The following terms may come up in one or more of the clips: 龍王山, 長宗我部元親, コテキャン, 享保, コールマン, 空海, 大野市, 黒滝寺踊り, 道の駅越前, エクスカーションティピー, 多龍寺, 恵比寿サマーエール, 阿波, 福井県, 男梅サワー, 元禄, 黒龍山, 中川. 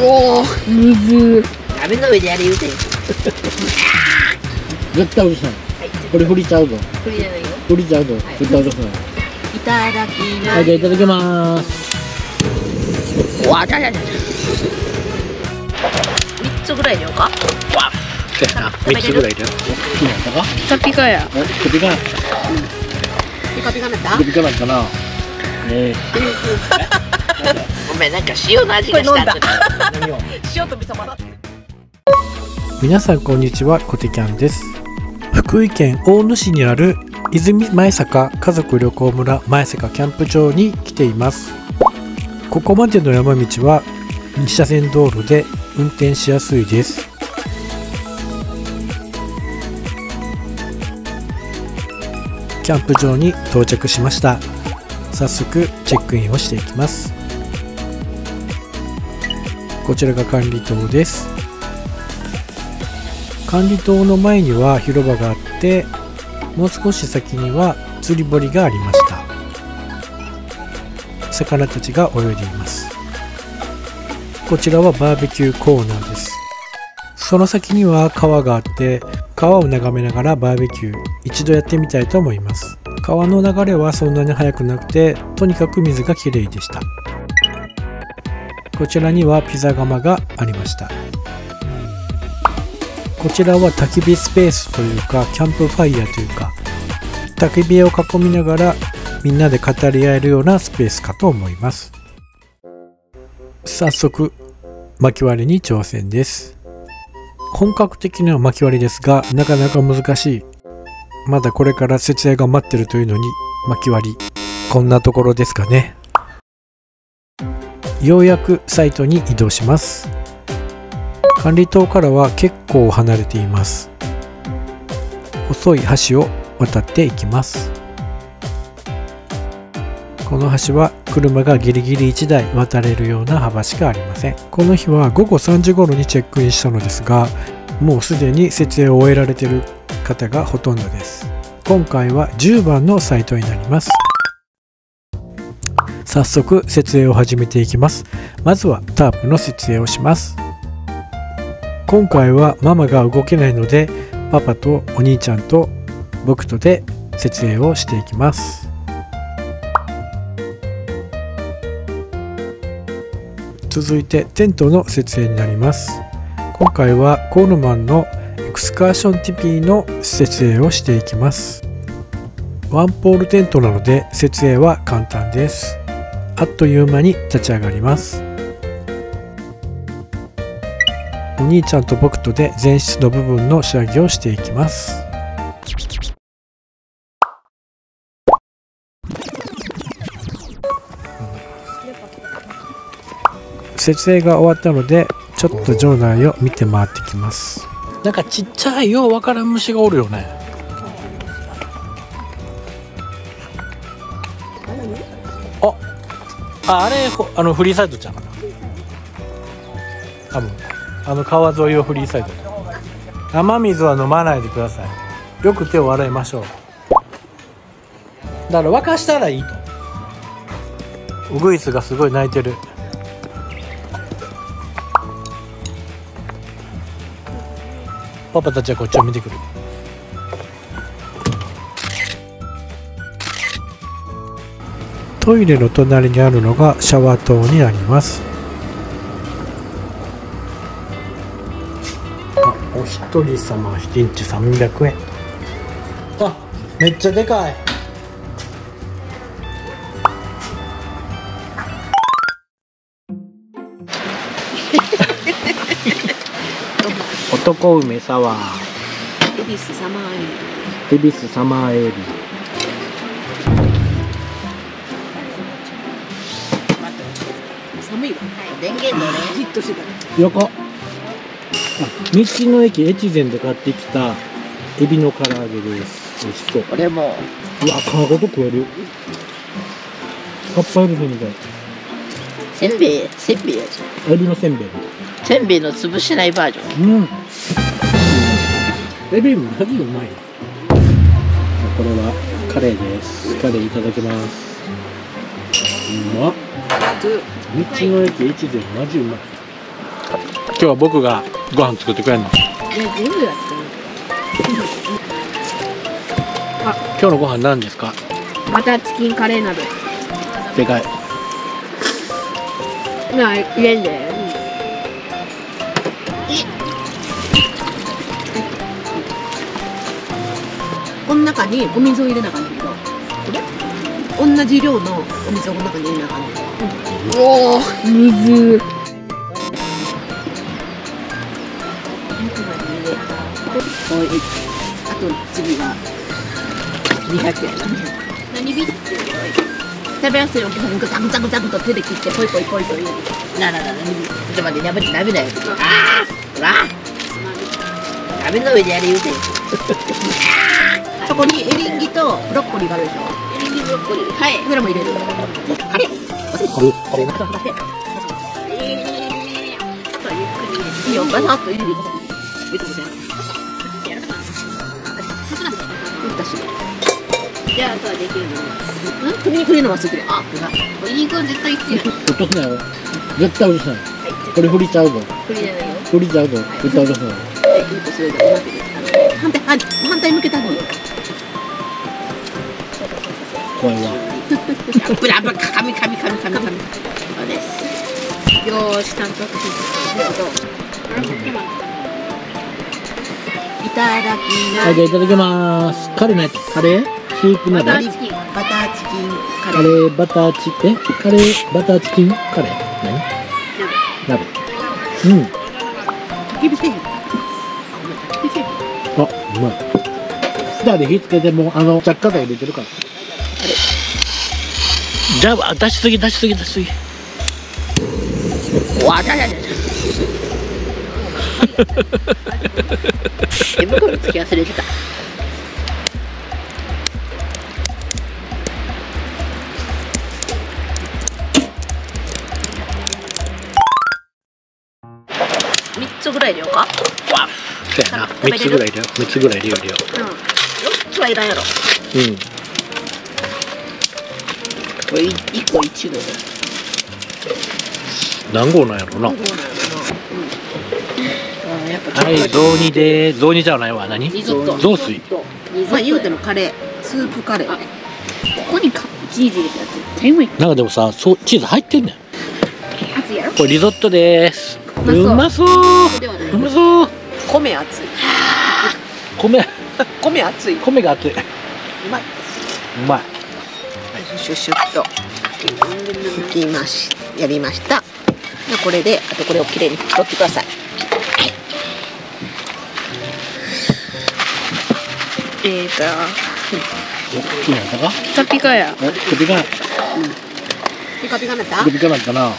おお、水。鍋の上でやれ言うて。絶対落とさない。これ振りちゃうぞ。振りじゃないよ。振りちゃうぞ。絶対落とさない。いただきます。はい、じゃあいただきます。わじゃじゃじゃ。3つぐらいでよか。わ。3つぐらいで。ピカピカや。ピカピカ。ピカピカだった。ピカピカだったな。ごめん、なんか塩の味がした。塩と味噌混ざってる。皆さんこんにちは、コテキャンです。福井県大野市にある泉前坂家族旅行村前坂キャンプ場に来ています。ここまでの山道は2車線道路で運転しやすいです。キャンプ場に到着しました。早速チェックインをしていきます。こちらが管理棟です。管理棟の前には広場があって、もう少し先には釣り堀がありました。魚たちが泳いでいます。こちらはバーベキューコーナーです。その先には川があって、川を眺めながらバーベキュー一度やってみたいと思います。川の流れはそんなに速くなくて、とにかく水がきれいでした。こちらにはピザ窯がありました。こちらは焚き火スペースというか、キャンプファイヤーというか、焚き火を囲みながらみんなで語り合えるようなスペースかと思います。早速薪割りに挑戦です。本格的な薪割りですが、なかなか難しい。まだこれから設営が待ってるというのに、薪割りこんなところですかね。ようやくサイトに移動します。管理棟からは結構離れています。細い橋を渡っていきます。この橋は車がギリギリ1台渡れるような幅しかありません。この日は午後3時頃にチェックインしたのですが、もうすでに設営を終えられている方がほとんどです。今回は10番のサイトになります。早速設営を始めていきます。まずはタープの設営をします。今回はママが動けないので、パパとお兄ちゃんと僕とで設営をしていきます。続いてテントの設営になります。今回はコールマンのエクスカーションティピーの設営をしていきます。ワンポールテントなので設営は簡単です。あっという間に立ち上がります。お兄ちゃんと僕とで前室の部分の仕上げをしていきます。設営が終わったので、ちょっと場内を見て回ってきます。なんかちっちゃいようわからん虫がおるよね。あれ、フリーサイドちゃうかな、多分。川沿いをフリーサイド。生水は飲まないでください。よく手を洗いましょう。だから沸かしたらいいと。ウグイスがすごい鳴いてる。パパたちはこっちを見てくる。トイレの隣にあるのがシャワー棟になります。お一人様一日300円。あ、めっちゃでかい。男梅サワー。恵比寿サマーエール。恵比寿サマーエール。横、道の駅越前で買ってきたエビの唐揚げです。美味しそう。これもうわ、皮ごと食える。カッパエビみたい。せんべいやつ。エビのせんべい。せんべいの潰しないバージョン。エビもマジうまい。これはカレーです。カレーいただきます。うまっ。道の駅越前マジうまい。今日は僕がご飯作ってくれるの。全部やってる。あ、今日のご飯なんですか。またチキンカレー鍋。でかい。なあ、入れんで。この中にお水を入れなかったけど、これ同じ量のお水をこの中に入れなかった。おお、水。あと次は200円。何ビッて食べやすい大きさにグタグタグタグと手で切ってポイポイポイと入れる。ちょっと待って、やばい、鍋だよ。ああ、わあ。鍋の上でやれ言うて。そこにエリンギとブロッコリーがあるでしょ。エリンギブロッコリー。はい。それも入れる。いいよ、バサッと入れる。じゃあ、あとはできるの。首にくれるのは好きで。あ、これ。お肉は絶対必要。落とすなよ。絶対落とすなよ。これ振りちゃうぞ。振りちゃうぞ。絶対落とすなよ。いいとそれでうまくできた。反対向けた方がいい。怖いわ。ブラブラ、カミカミカミカミカミ。そうです。よーし、ちゃんと。いただきます。はい、じゃあいただきます。カレーのやつ。カレースープなど。バターチキン。バターチキン。カレーバターチキン。カレーバターチキン。カレー。何？鍋。鍋。うん。厳しい。あ、うまい。スターで火つけても着火剤入れてるから。じゃあ、出しすぎ。わかんない。手袋つき忘れてた。3つぐらいでよか。わっ。3つぐらい入れよう。4つはいらんやろ。これ1個1合何合なんやろな。はい、雑煮でーす。雑煮じゃないわ。何？雑炊。まあ言うてのカレー、スープカレー。ここにチーズ入れたやつ絶対うまい。なんかでもさ、チーズ入ってんねん。これリゾットでーす。うまそう。うまそう。米熱い。米熱い。米が熱い。うまい。うまい。シュシュッと。やりました。これで、あとこれをきれいに取ってください。ピカピカや。ピカピカなったな。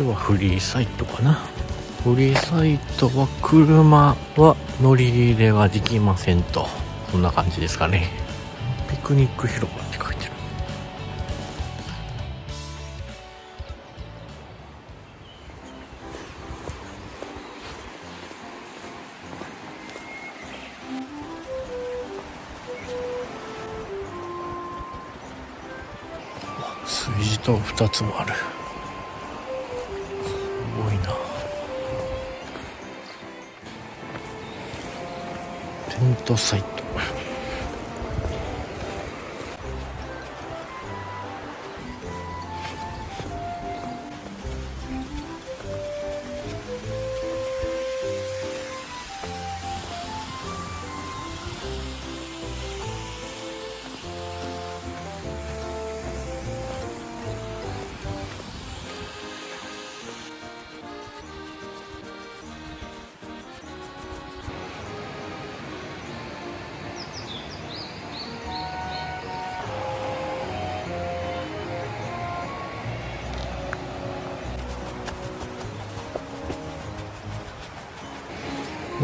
フリーサイトかな。フリーサイトは車は乗り入れはできませんと、こんな感じですかね。ピクニック広場って書いてる。炊事塔2つもある。テントサイト。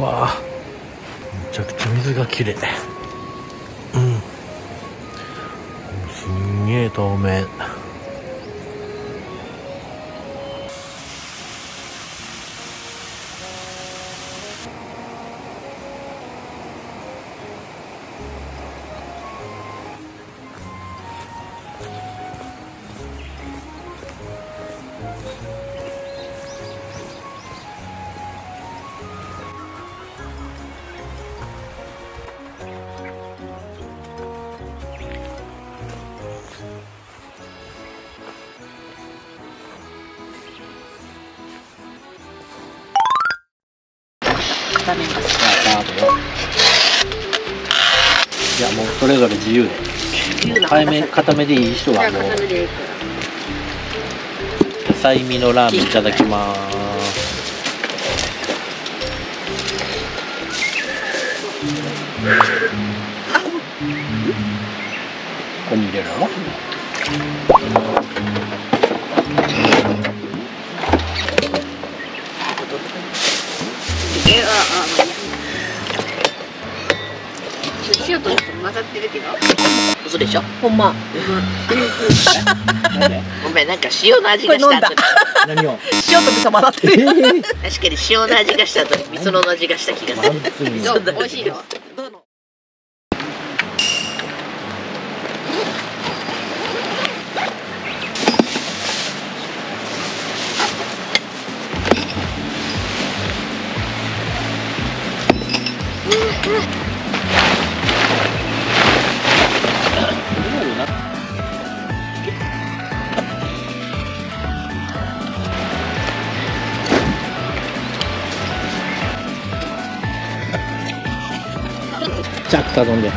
わあ、めちゃくちゃ水がきれい。すんげえ透明。食べます。じゃあもうそれぞれ自由で、固めでいい人はもう野菜味のラーメンいただきます。ここに入れるの？塩と混ざってるけど。嘘でしょ？ほんま。ごめん、なんか塩の味がした後に。何を？塩と味噌混ざってる。確かに塩の味がした後に味噌の味がした気がする。美味しいよ。チャック頼んで。